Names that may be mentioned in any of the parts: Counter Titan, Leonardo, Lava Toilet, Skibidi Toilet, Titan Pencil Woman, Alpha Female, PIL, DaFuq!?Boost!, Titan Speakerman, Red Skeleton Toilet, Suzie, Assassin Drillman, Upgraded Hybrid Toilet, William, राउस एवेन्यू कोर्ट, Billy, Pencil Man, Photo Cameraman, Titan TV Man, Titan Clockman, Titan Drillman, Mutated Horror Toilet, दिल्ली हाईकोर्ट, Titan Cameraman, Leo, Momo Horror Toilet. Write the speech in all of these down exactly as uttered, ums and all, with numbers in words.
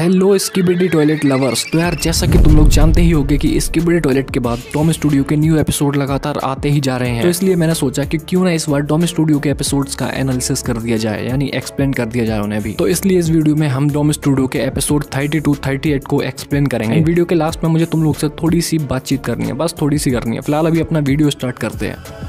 Hello skibidi toilet lovers. तो यार जैसा कि तुम लोग जानते ही होगे कि स्किबिडी टॉयलेट के बाद डॉम स्टूडियो के न्यू एपिसोड लगातार आते ही जा रहे हैं, तो इसलिए मैंने सोचा कि क्यों ना इस बार डॉम स्टूडियो के एपिसोड्स का एनालिसिस कर दिया जाए, यानी एक्सप्लेन कर दिया जाए उन्हें भी। तो इसलिए इस वीडियो में हम डॉम स्टूडियो के episode thirty two thirty eight को एक्सप्लेन करेंगे। वीडियो के लास्ट में मुझे तुम लोग से थोड़ी सी बातचीत करनी है, बस थोड़ी सी करनी है। फिलहाल अभी अपना वीडियो स्टार्ट करते हैं।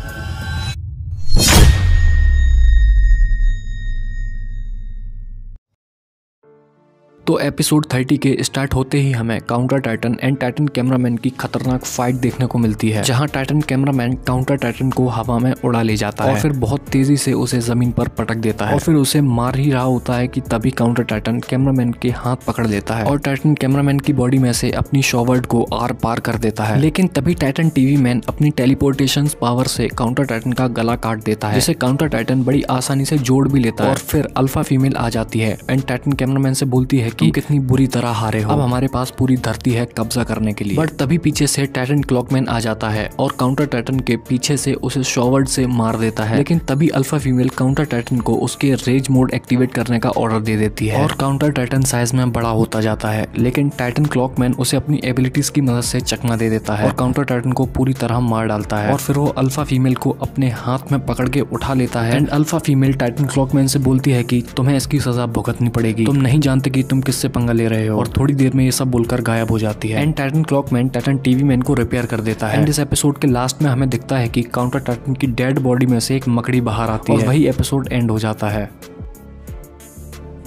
तो एपिसोड थर्टी के स्टार्ट होते ही हमें counter titan and Titan cameraman की खतरनाक फाइट देखने को मिलती है, जहां टाइटन कैमरामैन काउंटर टाइटन को हवा में उड़ा ले जाता है और फिर बहुत तेजी से उसे जमीन पर पटक देता है और फिर उसे मार ही रहा होता है कि तभी काउंटर टाइटन कैमरामैन के हाथ पकड़ लेता है और टाइटन कैमरामैन की बॉडी में से अपनी शॉवर्ड को आर पार कर देता है। लेकिन तभी टाइटन टीवी मैन अपनी टेलीपोर्टेशन पावर से काउंटर टाइटन का गला काट देता है, जिसे काउंटर टाइटन बड़ी आसानी से जोड़ भी लेता है। और फिर अल्फा फीमेल आ जाती है एंड टाइटन कैमरामैन से बोलती है तुम कितनी बुरी तरह हारे हो, अब हमारे पास पूरी धरती है कब्जा करने के लिए। बट तभी पीछे से टाइटन क्लॉकमैन आ जाता है और काउंटर टाइटन के पीछे से उसे शॉवर्ड से मार देता है। लेकिन तभी अल्फा फीमेल काउंटर टाइटन को उसके रेज मोड एक्टिवेट करने का ऑर्डर दे देती है और काउंटर टाइटन साइज में बड़ा होता जाता है। लेकिन टाइटन क्लॉकमैन उसे अपनी एबिलिटीज की मदद से चकमा दे देता है और काउंटर टाइटन को पूरी तरह मार डालता है और फिर वो अल्फा फीमेल को अपने हाथ में पकड़ के उठा लेता है and alpha female titan clockman से बोलती है कि तुम्हें इसकी सजा भुगतनी पड़ेगी, तुम नहीं जानते कि तुम किससे पंगा ले रहे हो। और थोड़ी देर में ये सब बोलकर गायब हो जाती है and titan clockman titan TV man को रिपेयर कर देता है। एंड इस एपिसोड के लास्ट में हमें दिखता है कि काउंटर टाइटन की डेड बॉडी में से एक मकड़ी बाहर आती है और वही एपिसोड एंड हो जाता है।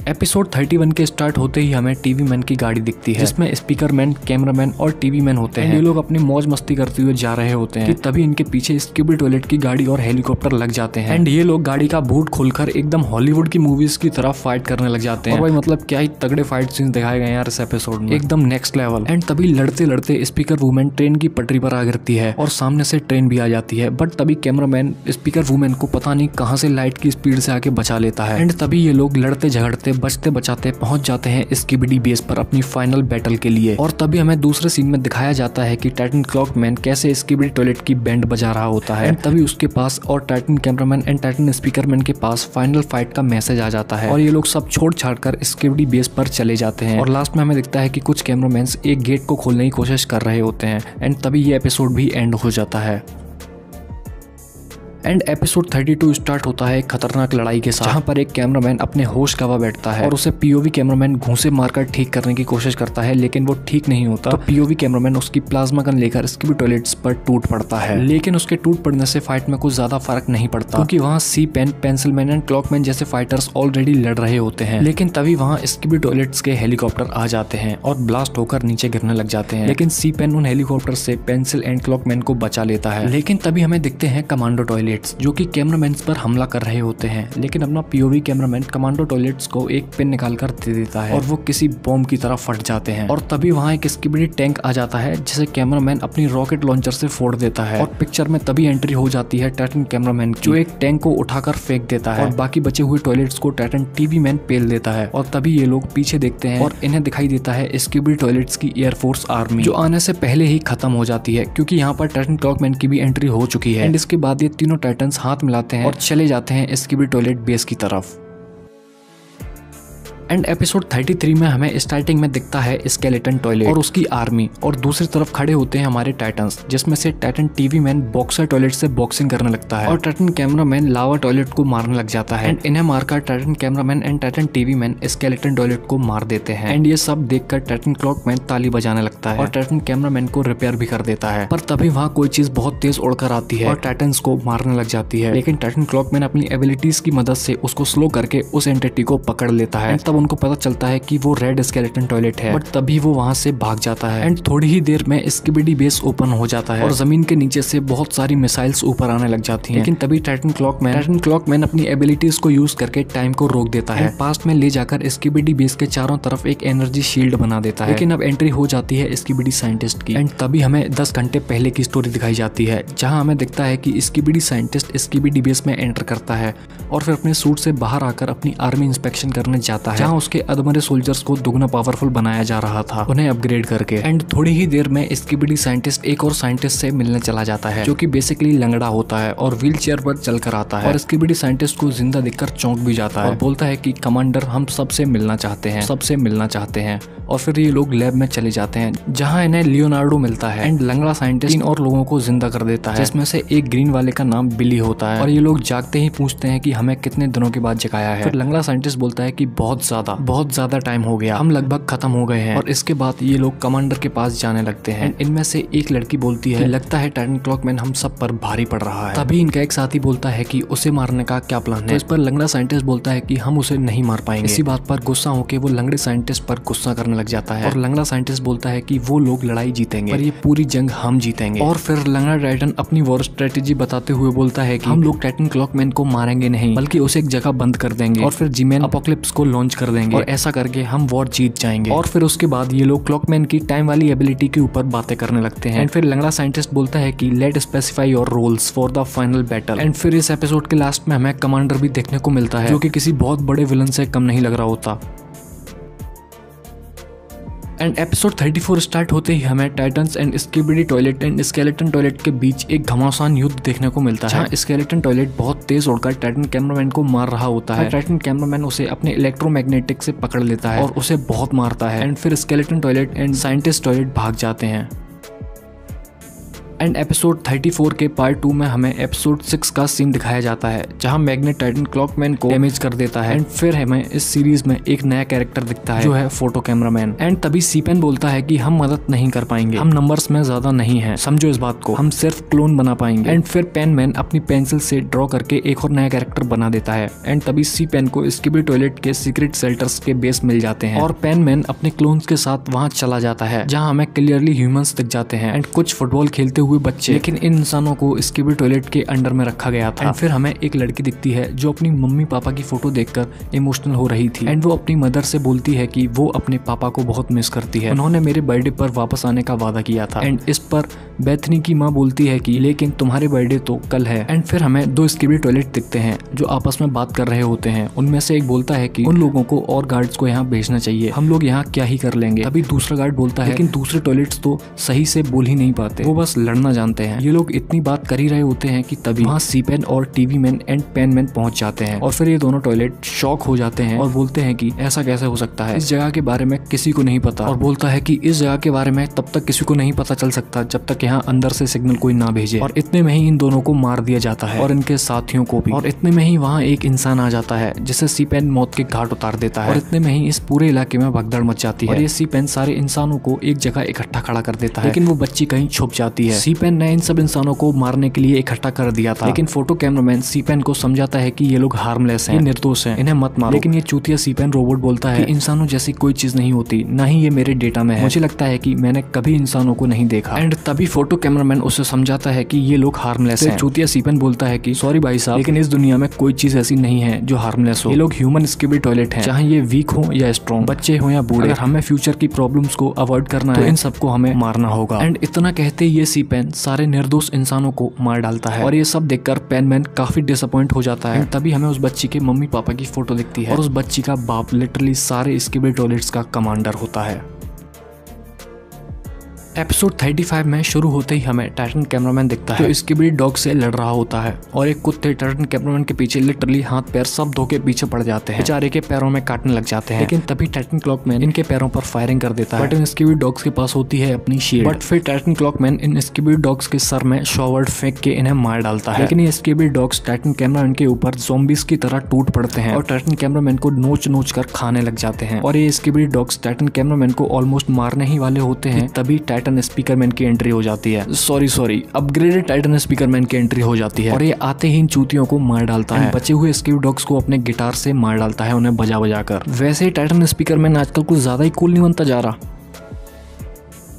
एपिसोड थर्टी वन के स्टार्ट होते ही हमें टीवी मैन की गाड़ी दिखती है, जिसमें स्पीकर मैन, कैमरा मैन और टीवी मैन होते हैं। ये लोग अपनी मौज मस्ती करते हुए जा रहे होते हैं कि तभी इनके पीछे स्किबिडी टॉयलेट की गाड़ी और हेलीकॉप्टर लग जाते हैं एंड ये लोग गाड़ी का बूट खोलकर एकदम हॉलीवुड की मूवीज की तरफ फाइट करने लग जाते हैं। और भाई मतलब क्या ही तगड़े फाइट सीन्स दिखाए गए यार इस एपिसोड में, एकदम नेक्स्ट लेवल। एंड तभी लड़ते लड़ते स्पीकर वुमेन ट्रेन की पटरी पर आ गिरती है और सामने से ट्रेन भी आ जाती है। बट तभी कैमरा मैन स्पीकर वुमेन को पता नहीं कहाँ से लाइट की स्पीड से आके बचा लेता है एंड तभी ये लोग लड़ते झगड़ते बचते बचाते पहुंच जाते हैं स्किबिडी बेस पर अपनी फाइनल बैटल के लिए। और तभी हमें दूसरे सीन में दिखाया जाता है कि टाइटन क्लॉकमैन कैसे स्किबिडी टॉयलेट की बैंड बजा रहा होता है। तभी उसके पास और Titan cameraman and Titan speakerman के पास फाइनल फाइट का मैसेज आ जाता है और ये लोग सब छोड़ छाड़ कर स्किबिडी बेस पर चले जाते हैं। और लास्ट में हमें दिखता है कि कुछ कैमरामैन एक गेट को खोलने की कोशिश कर रहे होते हैं एंड तभी ये एपिसोड भी एंड हो जाता है। And episode thirty two start होता है एक खतरनाक लड़ाई के साथ, जहां पर एक कैमरामैन अपने होश गवा बैठता है और उसे पीओवी कैमरामैन घूंसे मारकर ठीक करने की कोशिश करता है, लेकिन वो ठीक नहीं होता। तो पीओवी कैमरामैन उसकी प्लाज्मा गन लेकर स्किबिडी टॉयलेट्स पर टूट पड़ता है, लेकिन उसके टूट पड़ने से फाइट में कुछ ज्यादा फर्क नहीं पड़ता क्योंकि वहाँ C pen, pencil man and clockman जैसे फाइटर्स ऑलरेडी लड़ रहे होते हैं। लेकिन तभी वहाँ स्किबिडी टॉयलेट्स के हेलीकॉप्टर आ जाते हैं और ब्लास्ट होकर नीचे गिरने लग जाते हैं, लेकिन सी पेन उन हेलीकॉप्टर से पेंसिल एंड क्लॉकमैन को बचा लेता है। लेकिन तभी हमें दिखते हैं कमांडो टॉयलेट जो कि कैमरामैन पर हमला कर रहे होते हैं, लेकिन अपना पीओवी कैमरामैन कमांडो टॉयलेट्स को एक पिन निकाल कर दे देता है और वो किसी बॉम्ब की तरह फट जाते हैं। और तभी वहाँ एक स्किबिडी टैंक आ जाता है जिसे कैमरामैन अपनी रॉकेट लॉन्चर से फोड़ देता है और पिक्चर में तभी एंट्री हो जाती है टाइटन कैमरामैन की, जो एक टैंक को उठाकर फेंक देता है और बाकी बचे हुए टॉयलेट्स को टाइटन टीवी मैन पेल देता है। और तभी ये लोग पीछे देखते हैं और इन्हें दिखाई देता है स्किबिडी टॉयलेट्स की एयरफोर्स आर्मी, जो आने से पहले ही खत्म हो जाती है क्योंकि यहाँ पर टाइटन क्लॉकमैन की भी एंट्री हो चुकी है। एंड इसके बाद ये तीनों टाइटन्स हाथ मिलाते हैं और चले जाते हैं स्किबिडी टॉयलेट बेस की तरफ। एंड एपिसोड थर्टी थ्री में हमें स्टार्टिंग में दिखता है स्केलेटन टॉयलेट और उसकी आर्मी, और दूसरी तरफ खड़े होते हैं हमारे टाइटन्स, जिसमें से titan TV man boxer toilet से बॉक्सिंग करने लगता है और टाइटन कैमरामैन लावा टॉयलेट को मारने लग जाता है। एंड इन्हें मारकर titan cameraman and titan TV man skeleton toilet को मार देते हैं एंड ये सब देखकर टाइटन क्लॉकमैन ताली बजाने लगता है और टाइटन कैमरामैन को रिपेयर भी कर देता है। पर तभी वहाँ कोई चीज बहुत तेज उड़कर आती है और टाइटन्स को मारने लग जाती है, लेकिन टाइटन क्लॉकमैन अपनी एबिलिटीज की मदद से उसको स्लो करके उस एंटिटी को पकड़ लेता है। तब उनको पता चलता है कि वो रेड स्केलेटन टॉयलेट है, बट तभी वो वहाँ से भाग जाता है एंड थोड़ी ही देर में स्किबिडी बेस ओपन हो जाता है और जमीन के नीचे से बहुत सारी मिसाइल्स ऊपर आने लग जाती हैं। लेकिन तभी टाइटन क्लॉकमैन टाइटन क्लॉकमैन अपनी एबिलिटीज को यूज करके टाइम को रोक देता है, पास्ट में ले जाकर स्किबिडी बेस के चारों तरफ एक एनर्जी शील्ड बना देता है। लेकिन अब एंट्री हो जाती है स्किबिडी साइंटिस्ट की एंड तभी हमें दस घंटे पहले की स्टोरी दिखाई जाती है, जहाँ हमें दिखता है कि स्किबिडी साइंटिस्ट स्किबिडी बेस में एंटर करता है और फिर अपने सूट से बाहर आकर अपनी आर्मी इंस्पेक्शन करने जाता है, जहाँ उसके अधमरे सोल्जर्स को दुगना पावरफुल बनाया जा रहा था उन्हें अपग्रेड करके। एंड थोड़ी ही देर में स्किबिडी साइंटिस्ट एक और साइंटिस्ट से मिलने चला जाता है जो कि बेसिकली लंगड़ा होता है और व्हील चेयर पर चलकर आता है और स्किबिडी साइंटिस्ट को जिंदा देखकर चौंक भी जाता है और बोलता है कि कमांडर हम सबसे मिलना चाहते हैं सबसे मिलना चाहते हैं और फिर ये लोग लैब में चले जाते हैं जहाँ इन्हें लियोनार्डो मिलता है एंड लंगड़ा साइंटिस्ट इन और लोगों को जिंदा कर देता है जिसमें से एक ग्रीन वाले का नाम बिली होता है और ये लोग जागते ही पूछते हैं कि हमें कितने दिनों के बाद जगाया है। फिर लंगड़ा साइंटिस्ट बोलता है कि बहुत ज्यादा बहुत ज्यादा टाइम हो गया, हम लगभग खत्म हो गए हैं। और इसके बाद ये लोग कमांडर के पास जाने लगते हैं। इनमें से एक लड़की बोलती है लगता है टाइटन क्लॉकमैन हम सब पर भारी पड़ रहा है। तभी इनका एक साथी बोलता है कि उसे मारने का क्या प्लान है। तो इस पर लंगड़ा साइंटिस्ट बोलता है कि हम उसे नहीं मार पाएंगे। इसी बात पर गुस्सा होकर वो लंगड़े साइंटिस्ट पर गुस्सा करने लग जाता है और लंगड़ा साइंटिस्ट बोलता है कि वो लोग लड़ाई जीतेंगे पर ये पूरी जंग हम जीतेंगे। और फिर लंगड़ा टाइटन अपनी वॉर स्ट्रेटेजी बताते हुए बोलता है कि हम लोग टाइटन क्लॉकमैन को मारेंगे नहीं बल्कि उसे एक जगह बंद कर देंगे और फिर जीमैन अपॉक्लिप्स को लॉन्च कर देंगे और ऐसा करके हम वॉर जीत जाएंगे। और फिर उसके बाद ये लोग क्लॉकमैन की टाइम वाली एबिलिटी के ऊपर बातें करने लगते हैं। एंड फिर लंगड़ा साइंटिस्ट बोलता है कि let specify your roles for the final battle. And फिर इस एपिसोड के लास्ट में हमें कमांडर भी देखने को मिलता है जो कि किसी बहुत बड़े विलन से कम नहीं लग रहा होता। And episode thirty four start होते ही हमें titans and skibidi toilet and skeleton toilet के बीच एक घमासान युद्ध देखने को मिलता है। स्केलेटन टॉयलेट बहुत तेज उड़कर टाइटन कैमरामैन को मार रहा होता है। टाइटन कैमरामैन उसे अपने इलेक्ट्रोमैग्नेटिक से पकड़ लेता है और उसे बहुत मारता है। एंड फिर skeleton toilet and scientist toilet भाग जाते हैं। एंड एपिसोड थर्टी फोर के पार्ट टू में हमें एपिसोड सिक्स का सीन दिखाया जाता है जहां मैग्नेट टाइटन क्लॉकमैन को डैमेज कर देता है। एंड फिर हमें इस सीरीज में एक नया कैरेक्टर दिखता है जो है फोटो कैमरामैन। एंड तभी सी पेन बोलता है कि हम मदद नहीं कर पाएंगे, हम नंबर्स में ज्यादा नहीं है, समझो इस बात को, हम सिर्फ क्लोन बना पाएंगे। एंड फिर पेन मैन अपनी पेंसिल से ड्रॉ करके एक और नया कैरेक्टर बना देता है। एंड तभी सी पेन को स्किबिडी टॉयलेट के सीक्रेट शेल्टर्स के बेस मिल जाते हैं और पेन मैन अपने क्लोन्स के साथ वहाँ चला जाता है जहाँ हमें क्लियरली ह्यूमंस दिख जाते हैं एंड कुछ फुटबॉल खेलते हुए बच्चे, लेकिन इन इंसानों को स्किबिडी टॉयलेट के अंडर में रखा गया था। एंड फिर हमें एक लड़की दिखती है जो अपनी मम्मी पापा की फोटो देखकर इमोशनल हो रही थी एंड वो अपनी मदर से बोलती है कि वो अपने पापा को बहुत मिस करती है, उन्होंने मेरे बर्थडे पर वापस आने का वादा किया था। एंड इस पर बेथनी की माँ बोलती है कि लेकिन तुम्हारे बर्थडे तो कल है। एंड फिर हमें दो स्किबिडी टॉयलेट दिखते हैं जो आपस में बात कर रहे होते हैं। उनमें से एक बोलता है कि उन लोगों को और गार्ड्स को यहाँ भेजना चाहिए, हम लोग यहाँ क्या ही कर लेंगे। अभी दूसरा गार्ड बोलता है लेकिन दूसरे टॉयलेट्स तो सही से बोल ही नहीं पाते, वो बस लड़ना जानते हैं। ये लोग इतनी बात कर ही रहे होते हैं कि तभी वहाँ सी पेन और TV man and pen man पहुंच जाते हैं और फिर ये दोनों टॉयलेट शॉक हो जाते हैं और बोलते हैं कि ऐसा कैसे हो सकता है, इस जगह के बारे में किसी को नहीं पता। और बोलता है कि इस जगह के बारे में तब तक किसी को नहीं पता चल सकता जब तक यहाँ अंदर से सिग्नल कोई ना भेजे। और इतने में ही इन दोनों को मार दिया जाता है और इनके साथियों को भी। और इतने में ही वहाँ एक इंसान आ जाता है जिसे सी पेन मौत के घाट उतार देता है और इतने में ही इस पूरे इलाके में भगदड़ मच जाती है और ये सी पेन सारे इंसानों को एक जगह इकट्ठा खड़ा कर देता है लेकिन वो बच्ची कहीं छुप जाती है। सी पेन ने इन सब इंसानों को मारने के लिए इकट्ठा कर दिया था लेकिन फोटो कैमरामैन सी पेन को समझाता है कि ये लोग हार्मलेस हैं, ये निर्दोष हैं, इन्हें मत मारो। लेकिन ये चूतिया सी पेन रोबोट बोलता है कि इंसानों जैसी कोई चीज नहीं होती, ना ही ये मेरे डेटा में है, मुझे लगता है कि मैंने कभी इंसानों को नहीं देखा। एंड तभी फोटो कैमरामैन उसे समझाता है कि ये लोग हार्मलेस हैं। चूतिया सी पेन बोलता है कि सॉरी भाई साहब लेकिन इस दुनिया में कोई चीज ऐसी नहीं है जो हार्मलेस हो, ये लोग ह्यूमन स्किबिडी टॉयलेट है, चाहे ये वीक हो या स्ट्रॉन्ग, बच्चे हो या बूढ़े, हमें फ्यूचर की प्रॉब्लम्स को अवॉइड करना है, इन सबको हमें मारना होगा। एंड इतना कहते ये सी पेन सारे निर्दोष इंसानों को मार डालता है और ये सब देखकर पेन मैन काफी डिसअपॉइंट हो जाता है। तभी हमें उस बच्ची के मम्मी पापा की फोटो दिखती है और उस बच्ची का बाप लिटरली सारे स्किबिडी टॉयलेट्स का कमांडर होता है। एपिसोड थर्टी फाइव में शुरू होते ही हमें टाइटन कैमरामैन दिखता है जो स्किबिडी डॉग से लड़ रहा होता है और एक कुत्ते टाइटन कैमरामैन के पीछे लिटरली हाथ पैर सब धो के पीछे पड़ जाते हैं, बेचारे के पैरों में काटने लग जाते हैं। लेकिन तभी टाइटन क्लॉकमैन इनके पैरों पर फायरिंग कर देता है बट इन स्किबिडी डॉग्स के पास होती है अपनी शील्ड। बट फिर टाइटन क्लॉकमैन इन स्किबिडी डॉग्स के सर में शॉवर्ड फेंक के इन्हें मार डालता है लेकिन ये स्किबिडी डॉग्स टाइटन कैमरामैन के ऊपर ज़ॉम्बीज की तरह टूट पड़ते हैं और टाइटन कैमरामैन को नोच नोच कर खाने लग जाते हैं और ये स्किबिडी डॉग्स टाइटन कैमरामैन को ऑलमोस्ट मारने ही वाले होते हैं तभी टाइटन टाइटन स्पीकरमैन की एंट्री हो जाती है, sorry sorry upgraded Titan speakerman की एंट्री हो जाती है और ये आते ही इन चूतियों को मार डालता है, बचे हुए स्किबिडी डॉग्स को अपने गिटार से मार डालता है उन्हें बजा बजा कर। वैसे टाइटन स्पीकरमैन आजकल कुछ ज्यादा ही कूल नहीं बनता जा रहा।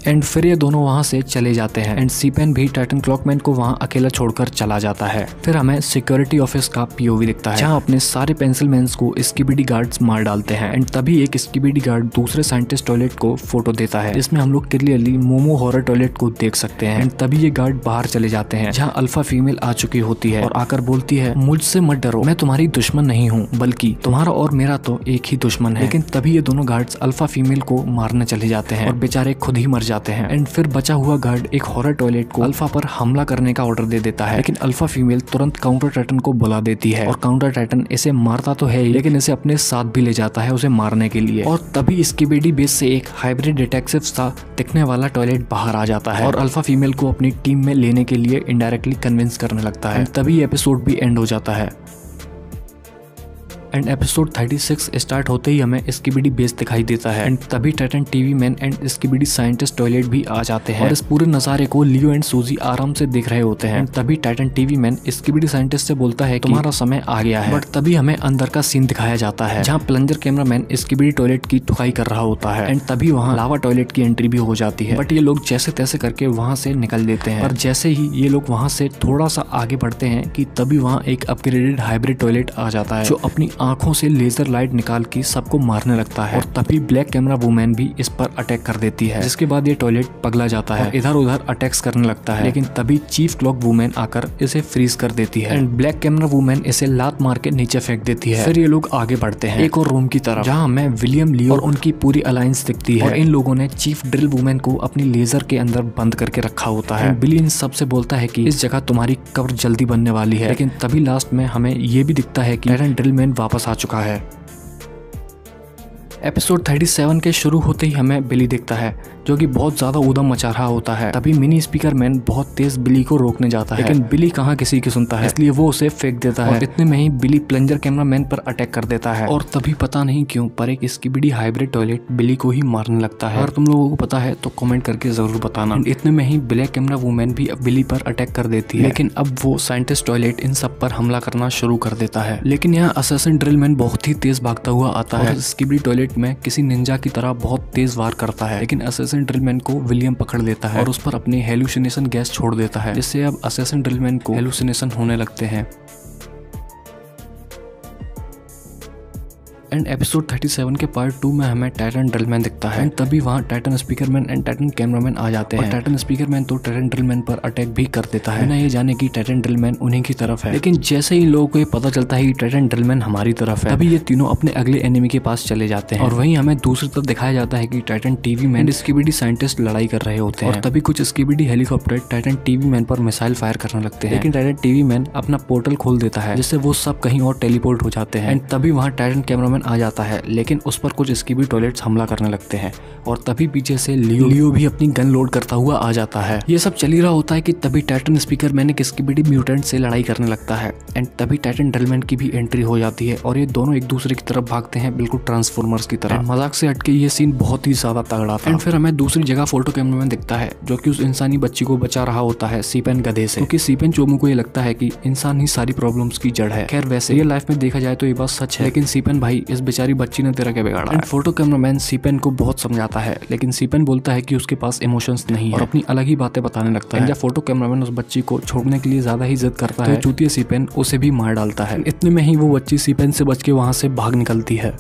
एंड फिर ये दोनों वहाँ से चले जाते हैं एंड सी पेन भी टाइटन क्लॉकमैन को वहाँ अकेला छोड़कर चला जाता है। फिर हमें सिक्योरिटी ऑफिस का पीओवी दिखता है जहाँ अपने सारे पेंसिल मैंस को स्किबिडी गार्ड्स मार डालते हैं एंड तभी एक स्किबिडी गार्ड दूसरे साइंटिस्ट टॉयलेट को फोटो देता है जिसमें हम लोग क्लियरली मोमो हॉरर टॉयलेट को देख सकते हैं एंड तभी ये गार्ड बाहर चले जाते हैं जहाँ अल्फा फीमेल आ चुकी होती है और आकर बोलती है मुझसे मत डरो, मैं तुम्हारी दुश्मन नहीं हूँ बल्कि तुम्हारा और मेरा तो एक ही दुश्मन है। लेकिन तभी ये दोनों गार्ड्स अल्फा फीमेल को मारने चले जाते हैं और बेचारे खुद ही मर जाते हैं एंड फिर बचा हुआ गार्ड एक हॉरर टॉयलेट को अल्फा पर हमला करने का ऑर्डर दे देता है लेकिन अल्फा फीमेल तुरंत काउंटर टाइटन को बुला देती है और काउंटर टाइटन इसे मारता तो है ही लेकिन इसे अपने साथ भी ले जाता है उसे मारने के लिए। और तभी स्किबिडी बेस से एक हाइब्रिड डिटेक्टिव सा दिखने वाला टॉयलेट बाहर आ जाता है और अल्फा फीमेल को अपनी टीम में लेने के लिए इनडायरेक्टली कन्विंस करने लगता है। तभी एपिसोड भी एंड हो जाता है and episode thirty six start होते ही हमें स्किबिडी बेस दिखाई देता है एंड तभी titan TV man and skibidi scientist toilet भी आ जाते हैं और इस पूरे नजारे को लियो एंड सूजी आराम से देख रहे होते हैं। तभी titan TV man skibidi scientist से बोलता है तुम्हारा समय आ गया है, बट तभी हमें अंदर का सीन दिखाया जाता है जहाँ प्लंजर कैमरामैन स्किबिडी टॉयलेट की धुआई कर रहा होता है एंड तभी वहाँ लावा टॉयलेट की एंट्री भी हो जाती है बट ये लोग जैसे तैसे करके वहाँ से निकल देते हैं। और जैसे ही ये लोग वहाँ से थोड़ा सा आगे बढ़ते हैं कि तभी वहाँ एक अपग्रेडेड हाइब्रिड टॉयलेट आ जाता है जो अपनी आंखों से लेजर लाइट निकाल के सबको मारने लगता है और तभी ब्लैक कैमरा वुमेन भी इस पर अटैक कर देती है जिसके बाद ये टॉयलेट पगला जाता है, इधर उधर अटैक्स करने लगता है लेकिन तभी चीफ क्लॉक वुमेन आकर इसे फ्रीज कर देती है एंड ब्लैक कैमरा वुमेन इसे लात मार के नीचे फेंक देती है। फिर ये लोग आगे बढ़ते हैं एक और रूम की तरफ जहाँ हमें विलियम, लियो और उनकी पूरी अलायंस दिखती है और इन लोगों ने चीफ ड्रिल वुमेन को अपनी लेजर के अंदर बंद करके रखा होता है। बिली इन सबसे बोलता है की इस जगह तुम्हारी कब्र जल्दी बनने वाली है लेकिन तभी लास्ट में हमें ये भी दिखता है की टाइटन ड्रिलमैन वापस आ चुका है। एपिसोड थर्टी सेवन के शुरू होते ही हमें बिली दिखता है जो कि बहुत ज्यादा ऊधम मचा रहा होता है। तभी मिनी स्पीकरमैन बहुत तेज बिली को रोकने जाता है लेकिन बिली कहाँ किसी की सुनता है इसलिए वो उसे फेंक देता है। इतने में ही बिली प्लंजर कैमरामैन पर अटैक कर देता है और तभी पता नहीं क्यों पर एक स्किबिडी हाइब्रिड टॉयलेट बिली को ही मारने लगता है। अगर तुम लोगों को पता है तो कॉमेंट करके जरूर बताना। इतने में ही ब्लैक कैमरा वुमेन भी बिली पर अटैक कर देती है लेकिन अब वो साइंटिस्ट टॉयलेट इन सब पर हमला करना शुरू कर देता है लेकिन यहाँ असैसिन ड्रिलमैन बहुत ही तेज भागता हुआ आता है, स्किबिडी टॉयलेट में किसी निंजा की तरह बहुत तेज वार करता है लेकिन असैसिन ड्रिलमैन को विलियम पकड़ लेता है और उस पर अपनी हेलुसिनेशन गैस छोड़ देता है जिससे अब असैसिन ड्रिलमैन को हेलुसिनेशन होने लगते हैं। एंड एपिसोड थर्टी सेवन के पार्ट टू में हमें टाइटन ड्रिलमैन दिखता है एंड तभी वहाँ Titan speakerman and Titan cameraman आ जाते हैं। टाइटन स्पीकरमैन तो टाइटन ड्रिलमैन पर अटैक भी कर देता है बिना ये जाने कि टाइटन ड्रिलमैन उन्हीं की तरफ है लेकिन जैसे ही लोगों को ये पता चलता है कि टाइटन ड्रिलमैन हमारी तरफ है तभी ये तीनों अपने अगले एनिमी के पास चले जाते हैं और वहीं हमें दूसरी तरफ दिखाया जाता है कि titan TV man skibidi scientist लड़ाई कर रहे होते हैं और तभी कुछ skibidi helicopter titan TV man पर मिसाइल फायर करने लगते हैं लेकिन टाइटन टीवी मैन अपना पोर्टल खोल देता है जिससे वो सब कहीं और टेलीपोर्ट हो जाते हैं एंड तभी वहाँ टाइटन कैमरामैन आ जाता है लेकिन उस पर कुछ स्किबिडी टॉयलेट्स हमला करने लगते हैं और तभी पीछे से लियो लियो भी अपनी गन लोड करता हुआ आ जाता है। ये सब चल ही रहा होता है कि तभी टाइटन स्पीकरमैन एक स्किबिडी म्यूटेंट से लड़ाई करने लगता है एंड तभी टाइटन ड्रिलमैन की भी एंट्री हो जाती है और ये दोनों एक दूसरे की तरफ भागते हैं बिल्कुल ट्रांसफॉर्मर्स की तरह। मजाक से हटके ये सीन बहुत ही ज्यादा तगड़ा था एंड फिर हमें दूसरी जगह फोटो कैमरामैन दिखता है जो की उस इंसानी बच्ची को बचा रहा होता है सी पेन गधे से क्योंकि सी पेन चोमू को ये लगता है कि इंसान ही सारी प्रॉब्लम्स की जड़ है। खैर वैसे ये लाइफ में देखा जाए तो ये बात सच है लेकिन सी पेन भाई इस बेचारी बच्ची ने तेरा क्या बिगाड़ा है। फोटो कैमरामैन सी पेन को बहुत समझाता है लेकिन सी पेन बोलता है कि उसके पास इमोशंस नहीं है और अपनी अलग ही बातें बताने लगता है। जब फोटो कैमरामैन उस बच्ची को छोड़ने के लिए ज्यादा ही जिद करता है तो चूतिया सी पेन उसे भी मार डालता है। इतने में ही वो बच्ची सी पेन से बच के वहां से भाग निकलती है।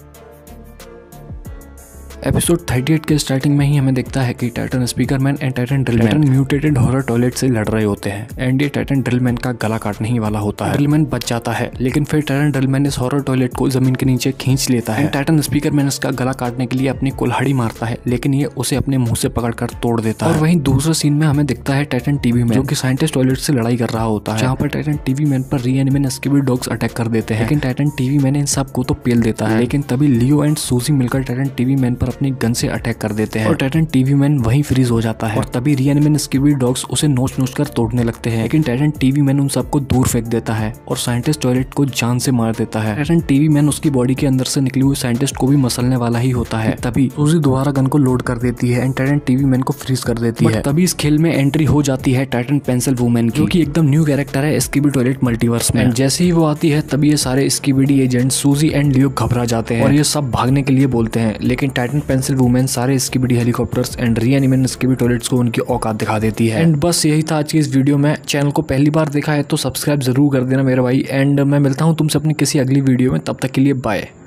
एपिसोड थर्टी एट के स्टार्टिंग में ही हमें दिखता है कि titan speakerman and titan drillman mutated horror toilet से लड़ रहे होते हैं एंड ये टाइटन ड्रिलमैन का गला काटने ही वाला होता है। ड्रिलमैन बच जाता है लेकिन फिर टाइटन ड्रिलमैन इस हॉरर टॉयलेट को जमीन के नीचे खींच लेता है। टाइटन स्पीकरमैन इसका गला काटने के लिए अपनी कुल्हाड़ी मारता है लेकिन ये उसे अपने मुंह से पकड़कर तोड़ देता है। और वहीं दूसरे सीन में हमें दिखता है टाइटन टीवी मैन जो कि साइंटिस्ट टॉयलेट से लड़ाई कर रहा होता है जहाँ पर टाइटन टीवी मैन पर रीएनिमेट स्किबिडी डॉग्स अटैक कर देते हैं लेकिन टाइटन टीवी मैन इन सबको तो पेल देता है लेकिन तभी लियो एंड सूजी मिलकर टाइटन टीवी मैन पर अपनी गन से अटैक कर देते हैं और टाइटन टीवी मैन वहीं फ्रीज हो जाता है और तभी रीएनिमेट स्किबिडी डॉग्स उसे नोच नोच कर तोड़ने लगते हैं लेकिन टाइटन टीवी मैन उन सबको दूर फेंक देता है और साइंटिस्ट टॉयलेट को जान से मार देता है। टाइटन टीवी मैन उसकी बॉडी के अंदर से निकली हुई साइंटिस्ट को भी मसलने वाला ही होता है तभी सूजी दोबारा गन को लोड कर देती है एंड टाइटन टीवी मैन को फ्रीज कर देती है। तभी इस खेल में एंट्री हो जाती है टाइटन पेंसिल वुमेन की जो की एकदम न्यू कैरेक्टर है स्किबिडी टॉयलेट मल्टीवर्स में। जैसे ही वो आती है तभी ये सारे Skibidi agent Susie and Leo घबरा जाते हैं और ये सब भागने के लिए बोलते हैं लेकिन टाइटन अपने पेंसिल वुमेन सारे skibidi helicopters and reanimated skibidi toilets को उनकी औकात दिखा देती है। एंड बस यही था आज की इस वीडियो में। चैनल को पहली बार देखा है तो सब्सक्राइब जरूर कर देना मेरा भाई। एंड मैं मिलता हूँ तुमसे अपनी किसी अगली वीडियो में, तब तक के लिए बाय।